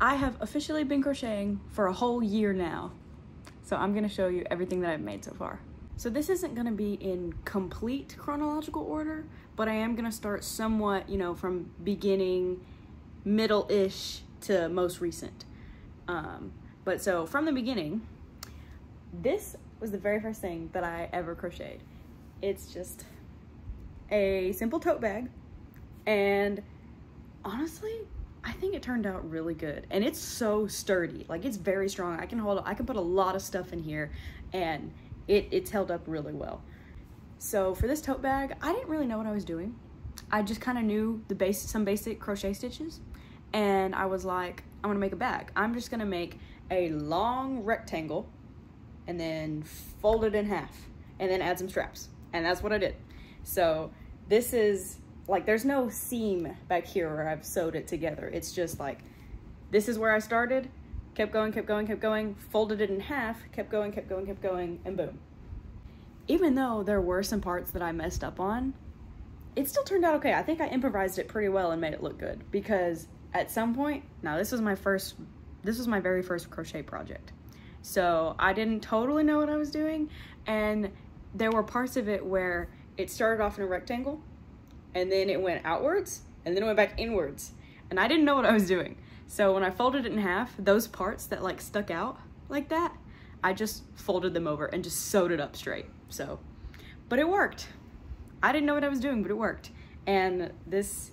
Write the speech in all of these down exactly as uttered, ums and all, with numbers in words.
I have officially been crocheting for a whole year now. So I'm gonna show you everything that I've made so far. So this isn't gonna be in complete chronological order, but I am gonna start somewhat, you know, from beginning, middle-ish to most recent. Um, but so from the beginning, this was the very first thing that I ever crocheted. It's just a simple tote bag, and honestly, I think it turned out really good. And it's so sturdy, like it's very strong. I can hold, I can put a lot of stuff in here, and it, it's held up really well. So for this tote bag, I didn't really know what I was doing. I just kind of knew the base, some basic crochet stitches, and I was like, I'm gonna make a bag. I'm just gonna make a long rectangle and then fold it in half and then add some straps. And that's what I did. So this is like, there's no seam back here where I've sewed it together. It's just like, this is where I started, kept going, kept going, kept going, folded it in half, kept going, kept going, kept going, and boom. Even though there were some parts that I messed up on, it still turned out okay. I think I improvised it pretty well and made it look good, because at some point, now this was my first, this was my very first crochet project. So I didn't totally know what I was doing. And there were parts of it where it started off in a rectangle, and then it went outwards, and then it went back inwards. And I didn't know what I was doing. So when I folded it in half, those parts that like stuck out like that, I just folded them over and just sewed it up straight. So, but it worked. I didn't know what I was doing, but it worked. And this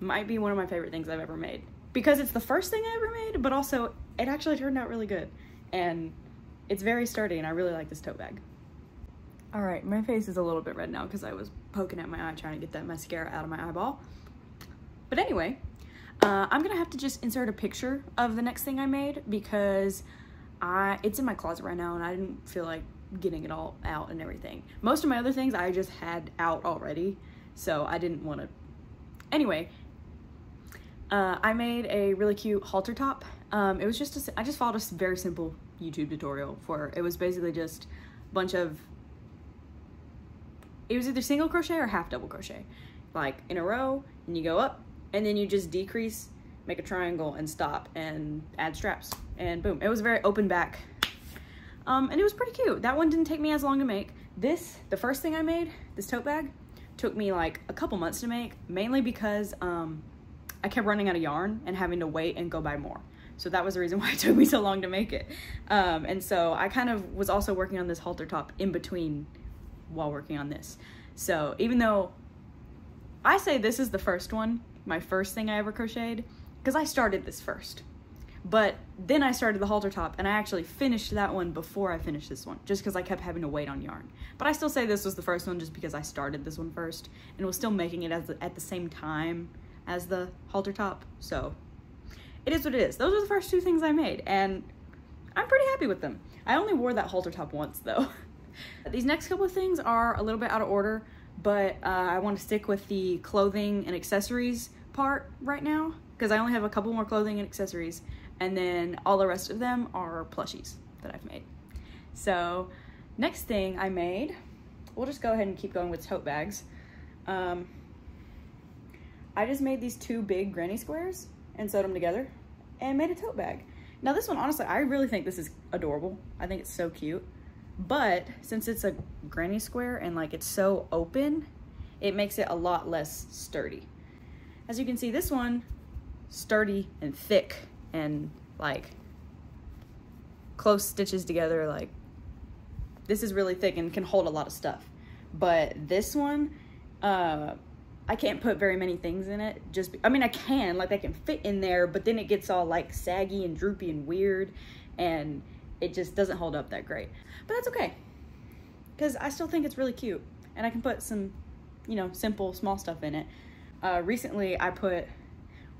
might be one of my favorite things I've ever made, because it's the first thing I ever made, but also it actually turned out really good. And it's very sturdy, and I really like this tote bag. All right, my face is a little bit red now because I was poking at my eye trying to get that mascara out of my eyeball. But anyway, uh, I'm gonna have to just insert a picture of the next thing I made, because I it's in my closet right now and I didn't feel like getting it all out and everything. Most of my other things I just had out already, so I didn't want to. Anyway, uh, I made a really cute halter top. Um, it was just, a, I just followed a very simple YouTube tutorial for, it was basically just a bunch of, it was either single crochet or half double crochet, like in a row, and you go up, and then you just decrease, make a triangle, and stop, and add straps, and boom. It was very open back, um, and it was pretty cute. That one didn't take me as long to make. This, the first thing I made, this tote bag, took me like a couple months to make, mainly because um, I kept running out of yarn and having to wait and go buy more. So that was the reason why it took me so long to make it. Um, and so I kind of was also working on this halter top in between while working on this. So even though I say this is the first one, my first thing I ever crocheted, because I started this first, but then I started the halter top and I actually finished that one before I finished this one, just because I kept having to wait on yarn. But I still say this was the first one just because I started this one first and was still making it as the, at the same time as the halter top. So it is what it is. Those are the first two things I made, and I'm pretty happy with them. I only wore that halter top once though. These next couple of things are a little bit out of order, but uh, I want to stick with the clothing and accessories part right now, because I only have a couple more clothing and accessories, and then all the rest of them are plushies that I've made. So next thing I made, we'll just go ahead and keep going with tote bags. Um, I just made these two big granny squares and sewed them together and made a tote bag. Now this one, honestly, I really think this is adorable. I think it's so cute. But since it's a granny square and like it's so open, it makes it a lot less sturdy. As you can see, this one, sturdy and thick and like close stitches together. Like this is really thick and can hold a lot of stuff. But this one, uh, I can't put very many things in it. Just, I mean, I can, like I can fit in there, but then it gets all like saggy and droopy and weird, and it just doesn't hold up that great. But that's okay, because I still think it's really cute, and I can put some, you know, simple, small stuff in it. Uh, recently I put,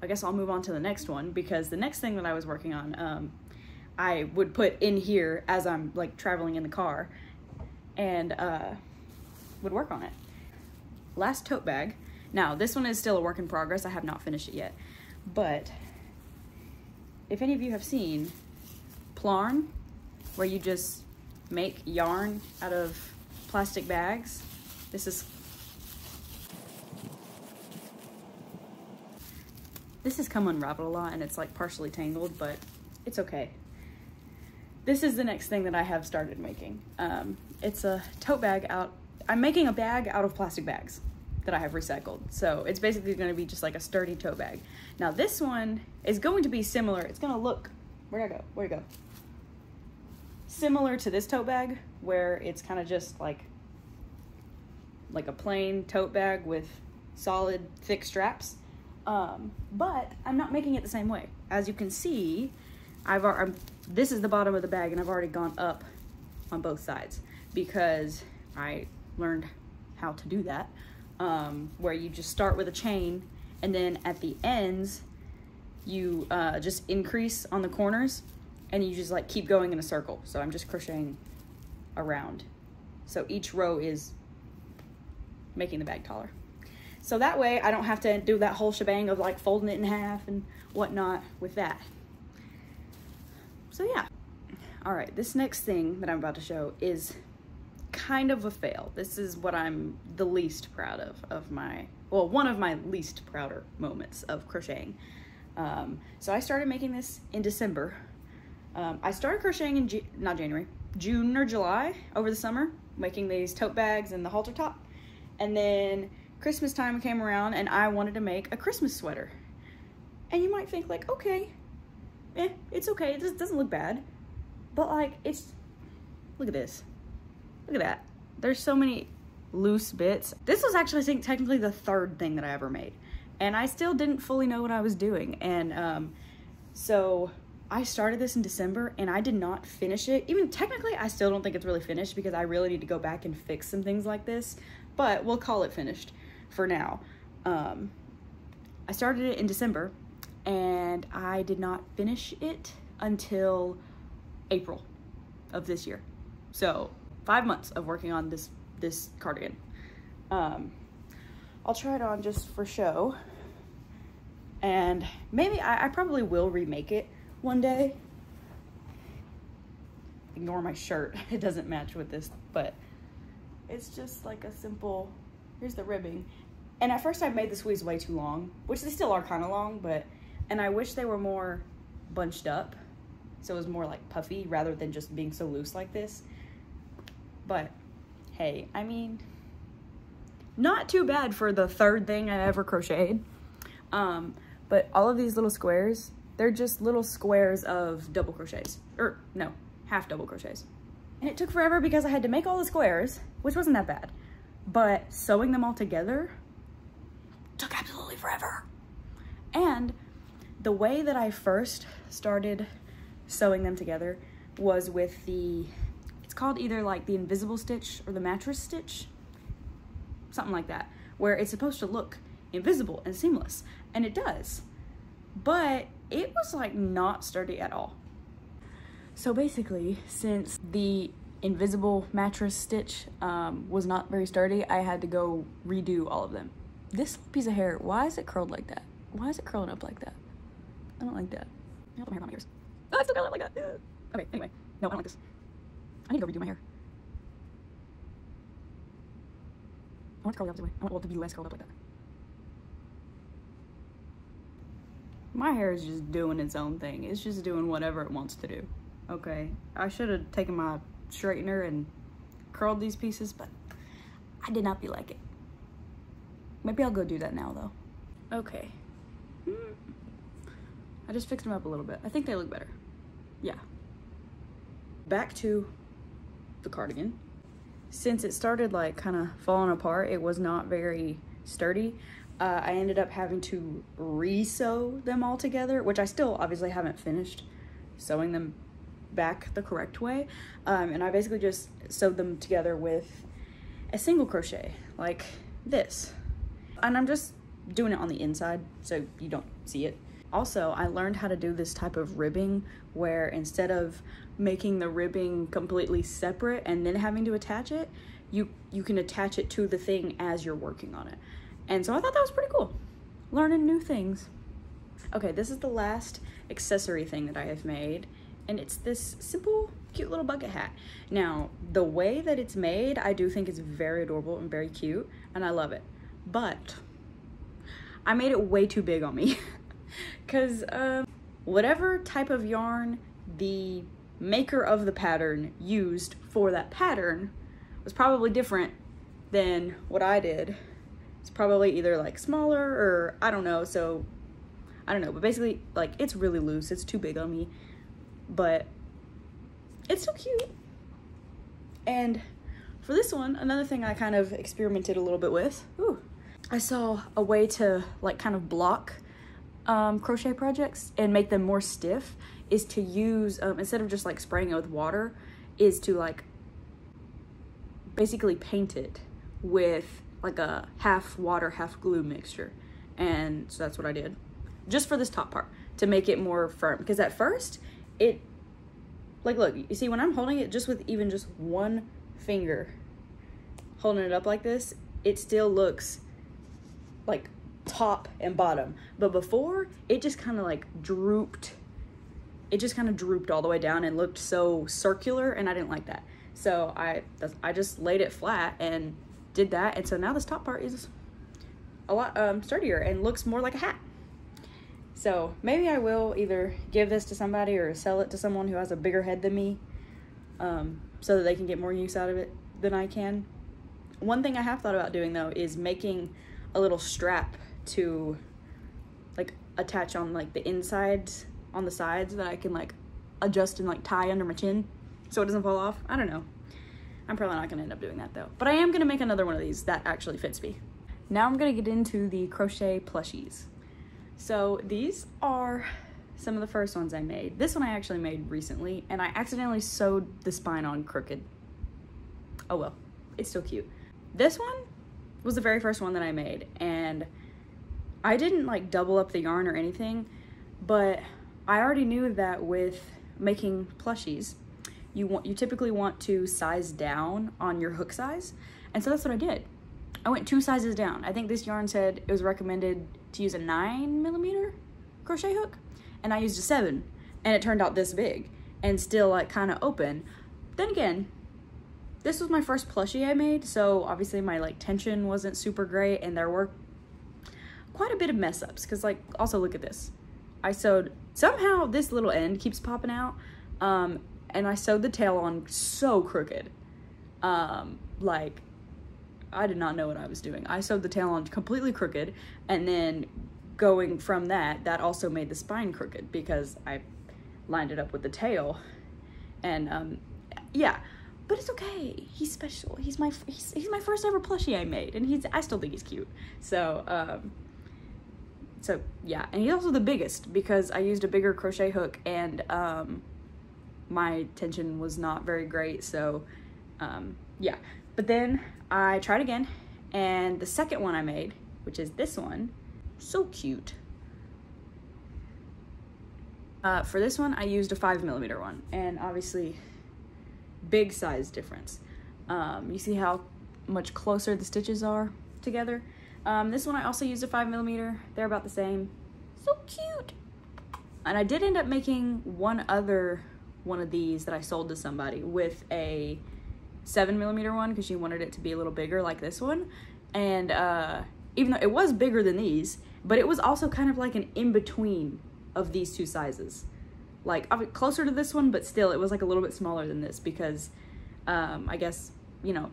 I guess I'll move on to the next one, because the next thing that I was working on, um, I would put in here as I'm like traveling in the car, and uh, would work on it. Last tote bag. Now, this one is still a work in progress. I have not finished it yet, but if any of you have seen Plarn, where you just make yarn out of plastic bags, this is, this This has come unraveled a lot and it's like partially tangled, but it's okay. This is the next thing that I have started making. Um, it's a tote bag out. I'm making a bag out of plastic bags that I have recycled. So it's basically gonna be just like a sturdy tote bag. Now this one is going to be similar. It's gonna look, where'd I go, where'd I go? Similar to this tote bag, where it's kind of just like, like a plain tote bag with solid thick straps. Um, but I'm not making it the same way. As you can see, I've I'm, this is the bottom of the bag and I've already gone up on both sides because I learned how to do that. Um, where you just start with a chain and then at the ends, you uh, just increase on the corners and you just like keep going in a circle. So I'm just crocheting around. So each row is making the bag taller. So that way I don't have to do that whole shebang of like folding it in half and whatnot with that. So yeah. All right, this next thing that I'm about to show is kind of a fail. This is what I'm the least proud of, of my, well, one of my least prouder moments of crocheting. Um, so I started making this in December. Um, I started crocheting in, G not January, June or July over the summer, making these tote bags and the halter top. And then Christmas time came around and I wanted to make a Christmas sweater. And you might think like, okay, eh, it's okay, it just doesn't look bad. But like, it's, look at this. Look at that. There's so many loose bits. This was actually, I think, technically the third thing that I ever made. And I still didn't fully know what I was doing. And um, so I started this in December and I did not finish it. Even technically, I still don't think it's really finished because I really need to go back and fix some things like this. But we'll call it finished for now. Um, I started it in December and I did not finish it until April of this year. So five months of working on this this cardigan. Um, I'll try it on just for show. And maybe, I, I probably will remake it one day. Ignore my shirt, it doesn't match with this, but it's just like a simple, here's the ribbing. And at first I made the sleeves way too long, which they still are kind of long, but, and I wish they were more bunched up. So it was more like puffy rather than just being so loose like this. But hey, I mean, not too bad for the third thing I ever crocheted. Um, but all of these little squares, they're just little squares of double crochets, or no, half double crochets. And it took forever because I had to make all the squares, which wasn't that bad, but sewing them all together took absolutely forever. And the way that I first started sewing them together was with the, called either like the invisible stitch or the mattress stitch, something like that, where it's supposed to look invisible and seamless, and it does, but it was like not sturdy at all. So basically, since the invisible mattress stitch um, was not very sturdy, I had to go redo all of them. This piece of hair, why is it curled like that? Why is it curling up like that? I don't like that. I don't have hair on my ears. Oh, it's still curling up like that. Okay, anyway, no, I don't like this. I need to go redo my hair. I want to curl it up this way. I want it to be less curled up like that. My hair is just doing its own thing. It's just doing whatever it wants to do. Okay, I should have taken my straightener and curled these pieces, but I did not feel like it. Maybe I'll go do that now though. Okay. I just fixed them up a little bit. I think they look better. Yeah. Back to the cardigan. Since it started like kind of falling apart, it was not very sturdy. Uh, I ended up having to re-sew them all together, which I still obviously haven't finished sewing them back the correct way. Um, and I basically just sewed them together with a single crochet like this. And I'm just doing it on the inside so you don't see it. Also, I learned how to do this type of ribbing where instead of making the ribbing completely separate and then having to attach it, you, you can attach it to the thing as you're working on it. And so I thought that was pretty cool, learning new things. Okay, this is the last accessory thing that I have made, and it's this simple, cute little bucket hat. Now, the way that it's made, I do think it's very adorable and very cute, and I love it, but I made it way too big on me. because um, whatever type of yarn the maker of the pattern used for that pattern was probably different than what I did. It's probably either like smaller or I don't know, so I don't know, but basically like it's really loose, it's too big on me, but it's so cute. And for this one, another thing I kind of experimented a little bit with, ooh, I saw a way to like kind of block um, crochet projects and make them more stiff is to use, um, instead of just like spraying it with water, is to like basically paint it with like a half water, half glue mixture. And so that's what I did just for this top part to make it more firm. Because at first it, like, look, you see when I'm holding it just with even just one finger, holding it up like this, it still looks like top and bottom. But before, it just kind of like drooped. It just kind of drooped all the way down and looked so circular, and I didn't like that. So I, I just laid it flat and did that. And so now this top part is a lot um, sturdier and looks more like a hat. So maybe I will either give this to somebody or sell it to someone who has a bigger head than me, um, so that they can get more use out of it than I can. One thing I have thought about doing though is making a little strap to like attach on like the insides, on the sides, that I can like adjust and like tie under my chin so it doesn't fall off. I don't know. I'm probably not gonna end up doing that though. But I am gonna make another one of these that actually fits me. Now I'm gonna get into the crochet plushies. So these are some of the first ones I made. This one I actually made recently, and I accidentally sewed the spine on crooked. Oh well, it's still cute. This one was the very first one that I made, and I didn't like double up the yarn or anything, but I already knew that with making plushies, you want you typically want to size down on your hook size, and so that's what I did. I went two sizes down. I think this yarn said it was recommended to use a nine millimeter crochet hook, and I used a seven, and it turned out this big and still like kind of open. Then again, this was my first plushie I made, so obviously my like tension wasn't super great, and there were quite a bit of mess ups, because like also look at this. I sewed, somehow this little end keeps popping out, um, and I sewed the tail on so crooked, um, like I did not know what I was doing. I sewed the tail on completely crooked, and then going from that, that also made the spine crooked because I lined it up with the tail. And um, yeah, but it's okay. He's special. He's my he's, he's my first ever plushie I made, and he's I still think he's cute. So um, so yeah, and he's also the biggest because I used a bigger crochet hook, and um, my tension was not very great. So um, yeah, but then I tried again, and the second one I made, which is this one, so cute. Uh, for this one, I used a five millimeter one, and obviously big size difference. Um, you see how much closer the stitches are together? Um, this one I also used a five millimeter. They're about the same. So cute. And I did end up making one other one of these that I sold to somebody with a seven millimeter one because she wanted it to be a little bigger like this one, and uh, even though it was bigger than these, but it was also kind of like an in-between of these two sizes, like closer to this one, but still it was like a little bit smaller than this because um, I guess, you know,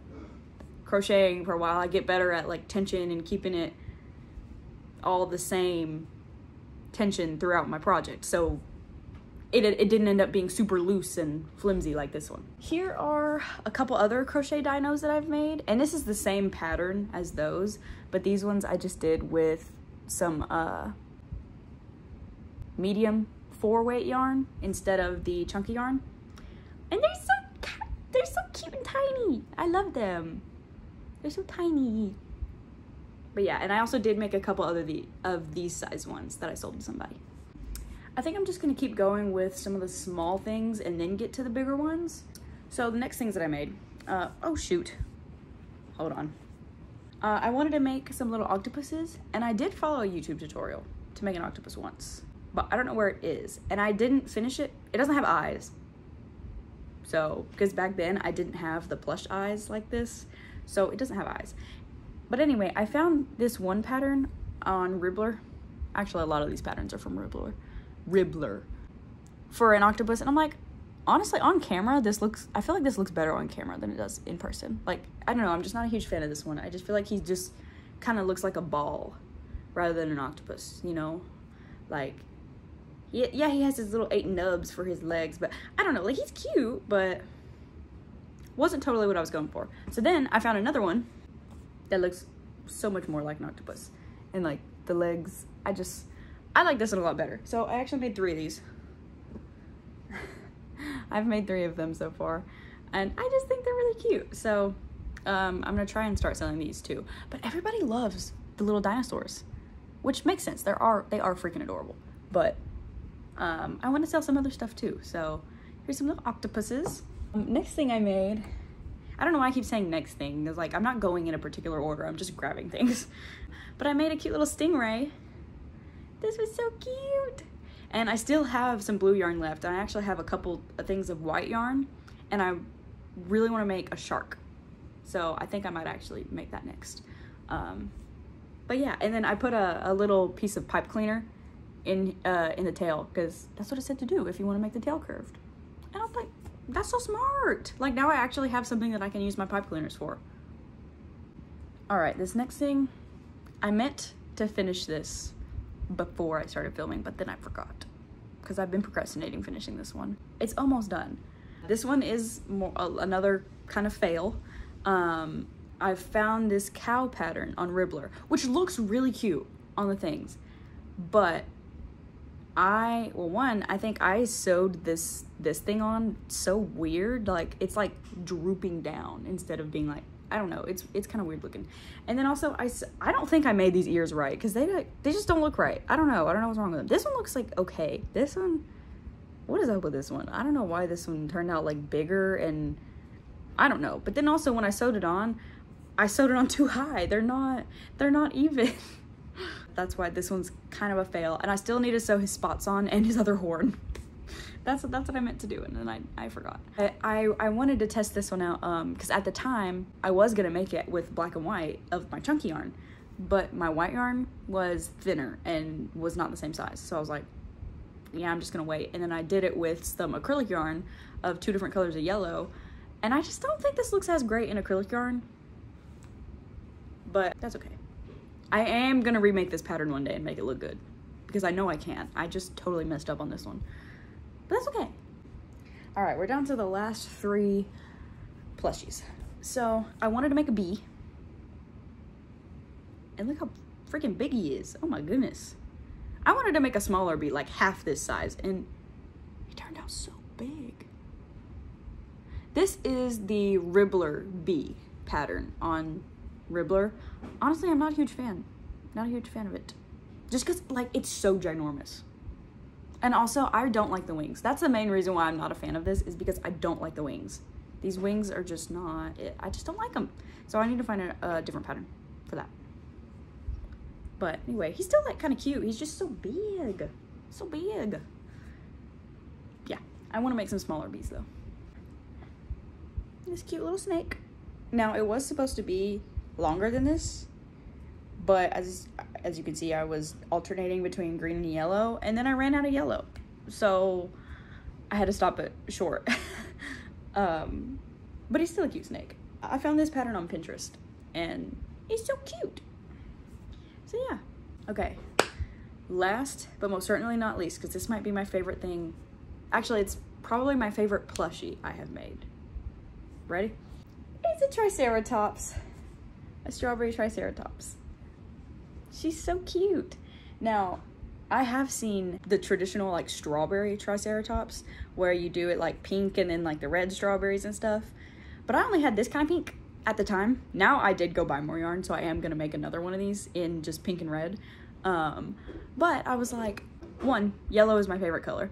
crocheting for a while I get better at like tension and keeping it all the same tension throughout my project, so It, it didn't end up being super loose and flimsy like this one. Here are a couple other crochet dynos that I've made, and this is the same pattern as those, but these ones I just did with some uh, medium four weight yarn instead of the chunky yarn. And they're so, they're so cute and tiny. I love them. They're so tiny. But yeah, and I also did make a couple other the, of these size ones that I sold to somebody. I think I'm just gonna keep going with some of the small things and then get to the bigger ones. So the next things that I made, uh, oh shoot, hold on. Uh, I wanted to make some little octopuses, and I did follow a YouTube tutorial to make an octopus once, but I don't know where it is, and I didn't finish it. It doesn't have eyes. So, because back then I didn't have the plush eyes like this, so it doesn't have eyes. But anyway, I found this one pattern on Ribbler, Actually, a lot of these patterns are from Ribbler. Ribbler. For an octopus. And I'm like, honestly, on camera, this looks, I feel like this looks better on camera than it does in person. Like, I don't know. I'm just not a huge fan of this one. I just feel like he just kind of looks like a ball rather than an octopus, you know? Like, yeah, he has his little eight nubs for his legs, but I don't know. Like, he's cute, but wasn't totally what I was going for. So then I found another one that looks so much more like an octopus. And like the legs, I just, I like this one a lot better. So I actually made three of these. I've made three of them so far, and I just think they're really cute. So um, I'm gonna try and start selling these too. But everybody loves the little dinosaurs, which makes sense. They are they are freaking adorable. But um, I want to sell some other stuff too. So here's some little octopuses. Um, next thing I made, I don't know why I keep saying next thing. It's like I'm not going in a particular order. I'm just grabbing things. But I made a cute little stingray. This was so cute. And I still have some blue yarn left. And I actually have a couple of things of white yarn, and I really want to make a shark. So I think I might actually make that next. Um, but yeah, and then I put a, a little piece of pipe cleaner in uh, in the tail, because that's what it said to do if you want to make the tail curved. And I was like, that's so smart. Like, now I actually have something that I can use my pipe cleaners for. All right, this next thing, I meant to finish this before I started filming, but then I forgot because I've been procrastinating finishing this one. It's almost done. This one is more uh, another kind of fail. um I found this cow pattern on Ribbler, which looks really cute on the things, but I well one I think I sewed this this thing on so weird. Like, it's like drooping down instead of being like, I don't know, it's it's kind of weird looking. And then also, I, I don't think I made these ears right, because they like, they just don't look right. I don't know, I don't know what's wrong with them. This one looks like okay. This one, what is up with this one? I don't know why this one turned out like bigger, and I don't know. But then also, when I sewed it on, I sewed it on too high. They're not, they're not even. That's why this one's kind of a fail, and I still need to sew his spots on and his other horn. That's, that's what I meant to do, and then I, I forgot. I, I, I wanted to test this one out, um, because at the time, I was gonna make it with black and white of my chunky yarn, but my white yarn was thinner and was not the same size. So I was like, yeah, I'm just gonna wait. And then I did it with some acrylic yarn of two different colors of yellow, and I just don't think this looks as great in acrylic yarn, but that's okay. I am gonna remake this pattern one day and make it look good, because I know I can. I just totally messed up on this one. But that's okay. All right, we're down to the last three plushies. So I wanted to make a bee, and look how freaking big he is. Oh my goodness. I wanted to make a smaller bee, like half this size, and he turned out so big. This is the Ribbler bee pattern on Ribbler. Honestly, I'm not a huge fan. Not a huge fan of it. Just because, like, it's so ginormous. And also, I don't like the wings. That's the main reason why I'm not a fan of this, is because I don't like the wings. These wings are just not it. I just don't like them. So I need to find a, a different pattern for that. But anyway, he's still like kind of cute. He's just so big, so big. Yeah, I want to make some smaller bees though. This cute little snake. Now, it was supposed to be longer than this, but as as you can see, I was alternating between green and yellow, and then I ran out of yellow, so I had to stop it short. Um, but he's still a cute snake. I found this pattern on Pinterest, and he's so cute. So yeah, okay. Last, but most certainly not least, because this might be my favorite thing. Actually, it's probably my favorite plushie I have made. Ready? It's a triceratops, a strawberry triceratops. She's so cute. Now, I have seen the traditional like strawberry triceratops where you do it like pink and then like the red strawberries and stuff, but I only had this kind of pink at the time. Now, I did go buy more yarn, so I am gonna make another one of these in just pink and red. Um, but I was like, one, yellow is my favorite color.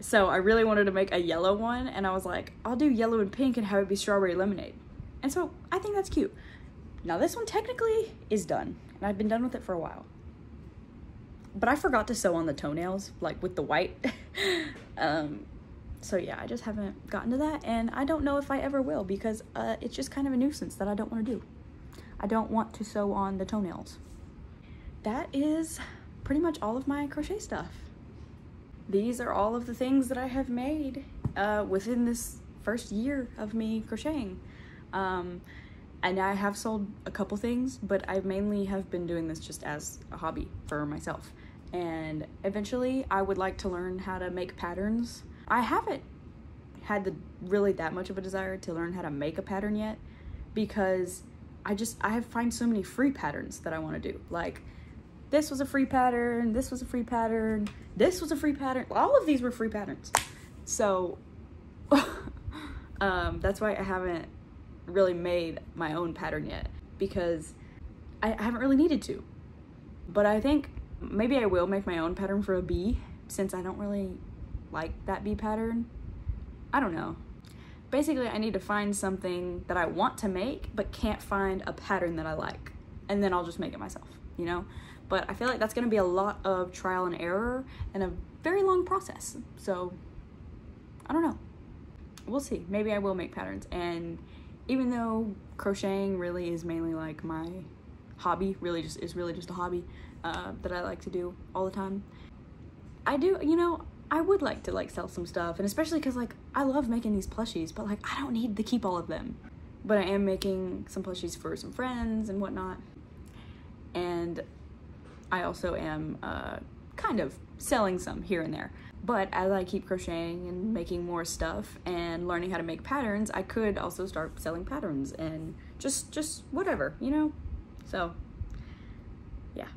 So I really wanted to make a yellow one, and I was like, I'll do yellow and pink and have it be strawberry lemonade. And so I think that's cute. Now, this one technically is done, and I've been done with it for a while, but I forgot to sew on the toenails, like with the white. Um, so yeah, I just haven't gotten to that, and I don't know if I ever will, because uh, it's just kind of a nuisance that I don't want to do. I don't want to sew on the toenails. That is pretty much all of my crochet stuff. These are all of the things that I have made uh, within this first year of me crocheting. Um, and I have sold a couple things, but I mainly have been doing this just as a hobby for myself. And eventually I would like to learn how to make patterns. I haven't had the, really that much of a desire to learn how to make a pattern yet, because I just, I find so many free patterns that I want to do. Like, this was a free pattern, this was a free pattern, this was a free pattern. All of these were free patterns. So um, that's why I haven't really made my own pattern yet, because I, I haven't really needed to. But I think maybe I will make my own pattern for a bee, since I don't really like that bee pattern. I don't know. Basically, I need to find something that I want to make, but can't find a pattern that I like. And then I'll just make it myself, you know? But I feel like that's gonna be a lot of trial and error and a very long process. So, I don't know. We'll see. Maybe I will make patterns. And even though crocheting really is mainly like my hobby, really just is really just a hobby uh, that I like to do all the time, I do, you know, I would like to like sell some stuff, and especially because like I love making these plushies, but like I don't need to keep all of them. But I am making some plushies for some friends and whatnot, and I also am uh, kind of selling some here and there. But as I keep crocheting and making more stuff and learning how to make patterns, I could also start selling patterns and just just whatever, you know? So yeah.